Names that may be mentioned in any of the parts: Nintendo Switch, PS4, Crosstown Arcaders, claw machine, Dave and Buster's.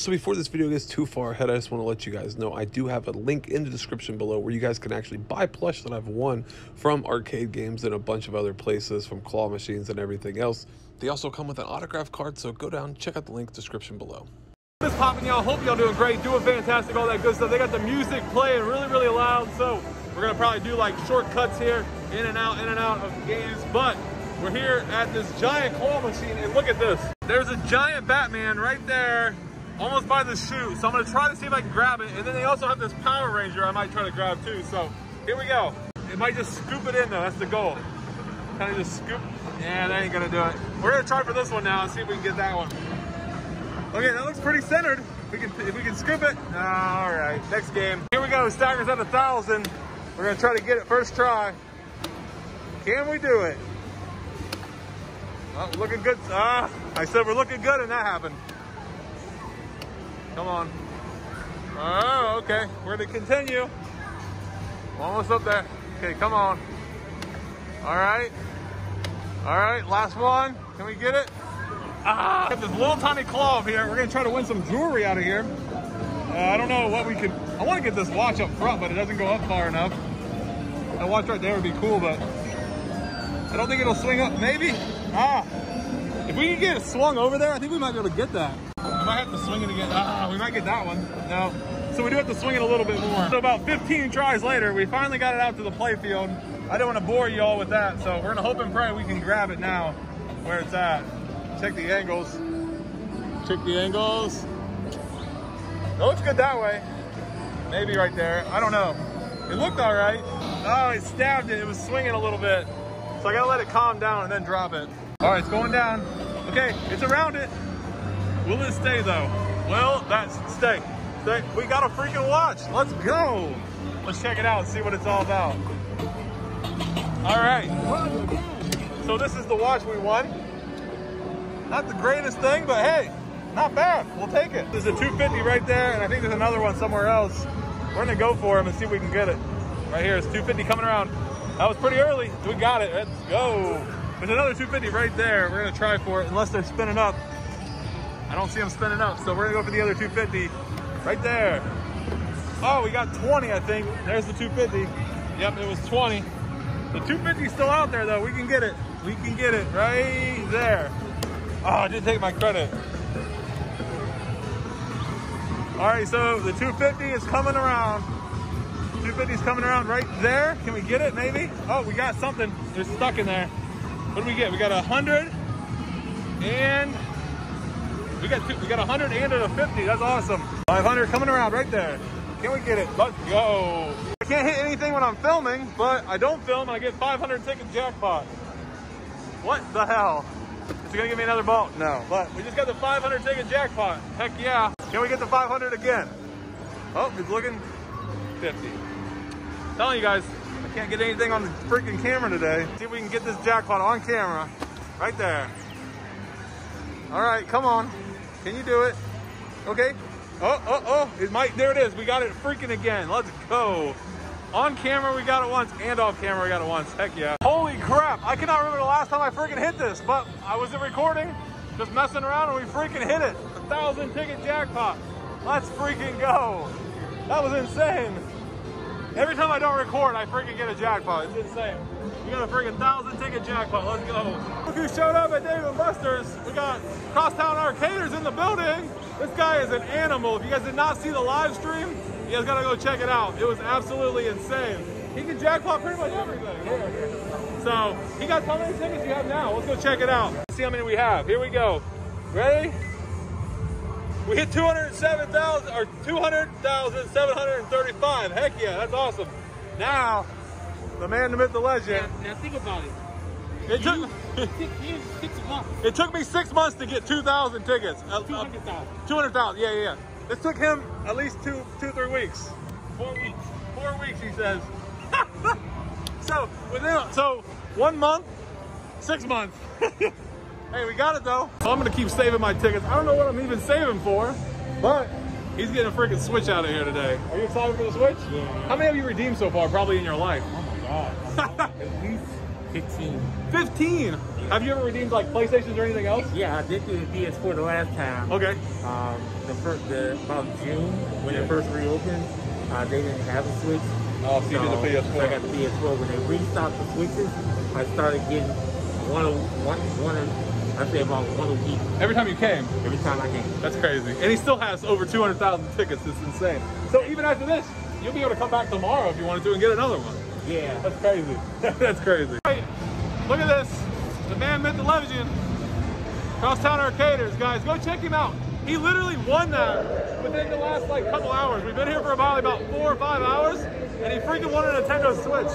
So before this video gets too far ahead, I just want to let you guys know I do have a link in the description below where you guys can actually buy plush that I've won from arcade games and a bunch of other places, from claw machines and everything else. They also come with an autograph card, so go down, check out the link description below. What's popping, y'all? Hope y'all doing great, doing fantastic, all that good stuff. They got the music playing really loud, so we're gonna probably do like shortcuts here, in and out of games, but we're here at this giant claw machine, and look at this. There's a giant Batman right there, almost by the chute, so I'm gonna try to see if I can grab it, and then they also have this Power Ranger I might try to grab too, so here we go. It might just scoop it in though, that's the goal. Kind of just scoop, yeah, that ain't gonna do it. We're gonna try for this one now and see if we can get that one. Okay, that looks pretty centered. If we can scoop it, all right, next game. Here we go, Stackers at 1,000. We're gonna try to get it first try. Can we do it? Oh, looking good. I said we're looking good and that happened. Come on. Oh, okay, we're gonna continue. Almost up there. Okay, come on. All right, last one. Can we get it? Ah, got this little tiny claw up here. We're gonna try to win some jewelry out of here. I don't know what we could. I want to get this watch up front, but it doesn't go up far enough. That watch right there would be cool, but I don't think it'll swing up. Maybe. Ah, if we can get it swung over there, I think we might be able to get that. I might have to swing it again. Ah, we might get that one. No. So we do have to swing it a little bit more. So about 15 tries later, we finally got it out to the play field. I don't want to bore you all with that, so we're gonna hope and pray we can grab it now where it's at. Check the angles. Check the angles. It looks good that way. Maybe right there. I don't know. It looked all right. Oh, it stabbed it. It was swinging a little bit. So I gotta let it calm down and then drop it. All right, it's going down. Okay, it's around it. Will it stay though? Well, that's stay. Stay. We got a freaking watch. Let's go. Let's check it out and see what it's all about. All right. So this is the watch we won. Not the greatest thing, but hey, not bad. We'll take it. There's a 250 right there, and I think there's another one somewhere else. We're gonna go for him and see if we can get it. Right here, it's 250 coming around. That was pretty early. We got it. Let's go. There's another 250 right there. We're gonna try for it, unless they're spinning up. I don't see them spinning up, so we're gonna go for the other 250 right there. Oh, we got 20, I think. There's the 250. Yep, it was 20. The 250's still out there, though. We can get it. We can get it right there. Oh, I didn't take my credit. All right, so the 250 is coming around. 250 is coming around right there. Can we get it, maybe? Oh, we got something. It's stuck in there. What do we get? We got 100 and we got 100 and a 50. That's awesome. 500 coming around right there. Can we get it? Let's go. I can't hit anything when I'm filming, but I don't film and I get 500 ticket jackpot. What the hell? Is it gonna give me another ball? No, but we just got the 500 ticket jackpot. Heck yeah. Can we get the 500 again? Oh, it's looking 50. I'm telling you guys, I can't get anything on the freaking camera today. See if we can get this jackpot on camera. Right there. All right, come on. Can you do it? Okay. Oh, it might, there it is. We got it freaking again. Let's go. On camera, we got it once, and off camera, we got it once. Heck yeah. Holy crap, I cannot remember the last time I freaking hit this, but I wasn't recording, just messing around, and we freaking hit it. 1,000 ticket jackpot. Let's freaking go. That was insane. Every time I don't record, I freaking get a jackpot. It's insane. We got a freaking 1,000 ticket jackpot. Let's go. Look who showed up at Dave and Buster's. We got Crosstown Arcaders in the building. This guy is an animal. If you guys did not see the live stream, you guys gotta go check it out. It was absolutely insane. He can jackpot pretty much everything. Here. So, he got how many tickets you have now? Let's go check it out. Let's see how many we have. Here we go. Ready? We hit 207,000 or 200,735. Heck yeah, that's awesome. Now, the man, the myth, the legend. Now think about it. It took me 6 months to get 2,000 tickets. 200,000. 200,000. Yeah. This took him at least three weeks. 4 weeks. 4 weeks, he says. So 1 month, 6 months. Hey, we got it though. So I'm gonna keep saving my tickets. I don't know what I'm even saving for, but he's getting a freaking Switch out of here today. Are you excited for the Switch? Yeah. How many have you redeemed so far, probably in your life? Oh my God. At least 15. 15? Yeah. Have you ever redeemed like PlayStations or anything else? Yeah, I did do the PS4 the last time. Okay. About June, when it first reopened, they didn't have a Switch. Oh, so you did the PS4. So I got the PS4. When they restocked the Switches, I started getting one a week. Every time you came? Every time I came. That's crazy. And he still has over 200,000 tickets. It's insane. So even after this, you'll be able to come back tomorrow if you wanted to and get another one. Yeah. That's crazy. That's crazy. Right. Look at this. The man meant the legend. Crosstown Arcaders, guys. Go check him out. He literally won that within the last like couple hours. We've been here for about 4 or 5 hours, and he freaking won a Nintendo Switch.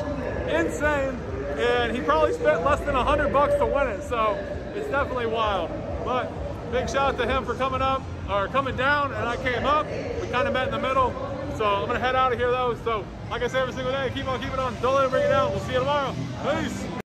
Insane. And he probably spent less than $100 to win it. So it's definitely wild. But big shout out to him for coming up, or coming down, and I came up. We kind of met in the middle. So I'm gonna head out of here though. So like I say every single day, keep on keeping on. Don't let it bring it out. We'll see you tomorrow. Peace.